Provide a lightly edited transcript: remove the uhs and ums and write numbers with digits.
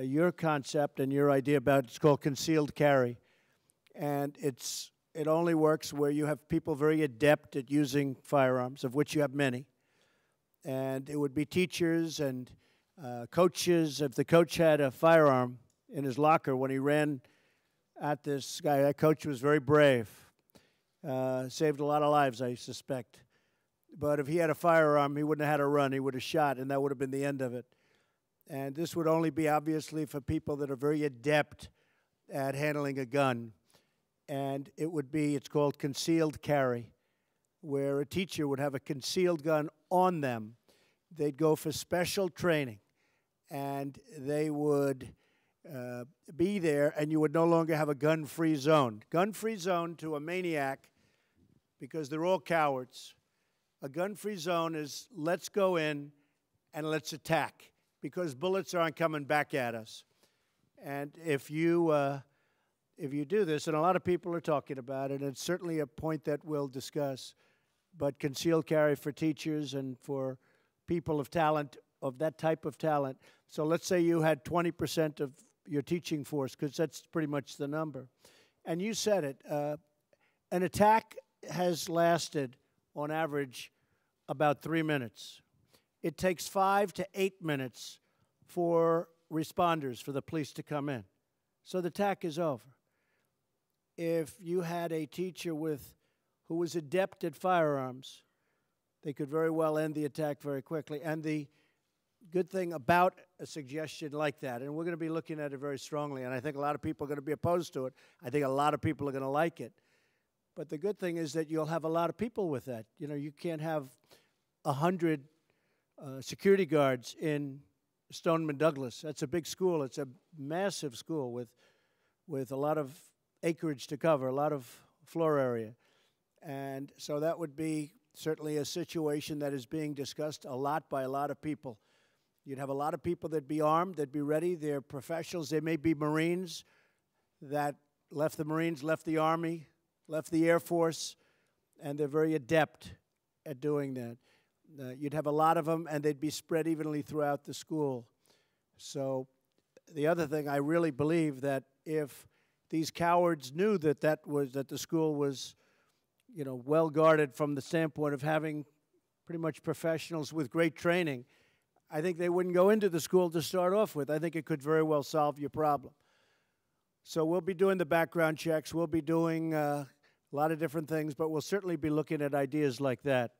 your concept and your idea about, it's called concealed carry. And it only works where you have people very adept at using firearms, of which you have many. And it would be teachers and coaches. If the coach had a firearm in his locker when he ran at this guy, that coach was very brave. Saved a lot of lives, I suspect. But if he had a firearm, he wouldn't have had to run. He would have shot, and that would have been the end of it. And this would only be, obviously, for people that are very adept at handling a gun. And it would be, it's called concealed carry, where a teacher would have a concealed gun on them. They'd go for special training, and they would be there, and you would no longer have a gun-free zone. Gun-free zone to a maniac, because they're all cowards. A gun-free zone is, let's go in and let's attack, because bullets aren't coming back at us. And if you do this, and a lot of people are talking about it, and it's certainly a point that we'll discuss, but concealed carry for teachers and for people of talent, of that type of talent. So let's say you had 20% of your teaching force, because that's pretty much the number. And you said it, an attack has lasted, on average, about 3 minutes. It takes 5 to 8 minutes for responders, for the police to come in. So the attack is over. If you had a teacher who was adept at firearms, they could very well end the attack very quickly. And the good thing about a suggestion like that, and we're going to be looking at it very strongly, and I think a lot of people are going to be opposed to it. I think a lot of people are going to like it. But the good thing is that you'll have a lot of people with that. You know, you can't have 100 security guards in Stoneman Douglas. That's a big school. It's a massive school with a lot of acreage to cover, a lot of floor area. And so that would be certainly a situation that is being discussed a lot by a lot of people. You'd have a lot of people that'd be armed, that'd be ready. They're professionals. They may be Marines that left the Marines, left the Army, left the Air Force, and they're very adept at doing that. You'd have a lot of them, and they'd be spread evenly throughout the school. So the other thing, I really believe that if these cowards knew that the school was, you know, well guarded from the standpoint of having pretty much professionals with great training, I think they wouldn't go into the school to start off with. I think it could very well solve your problem. So we'll be doing the background checks. We'll be doing a lot of different things, but we'll certainly be looking at ideas like that.